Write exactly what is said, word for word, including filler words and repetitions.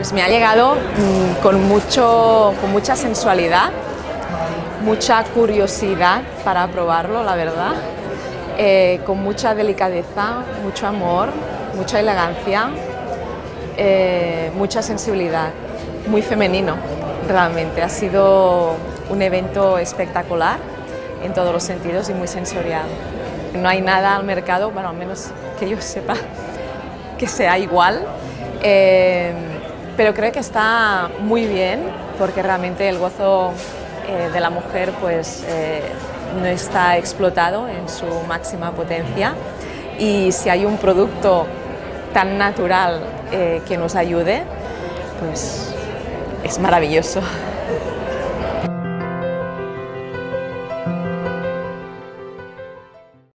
pues me ha llegado mmm, con, mucho, con mucha sensualidad, mucha curiosidad para probarlo, la verdad, eh, con mucha delicadeza, mucho amor, mucha elegancia, eh, mucha sensibilidad, muy femenino realmente. Ha sido un evento espectacular en todos los sentidos y muy sensorial. No hay nada al mercado, bueno, al menos que yo sepa, que sea igual, eh, pero creo que está muy bien porque realmente el gozo eh, de la mujer pues, eh, no está explotado en su máxima potencia, y si hay un producto tan natural eh, que nos ayude, pues es maravilloso.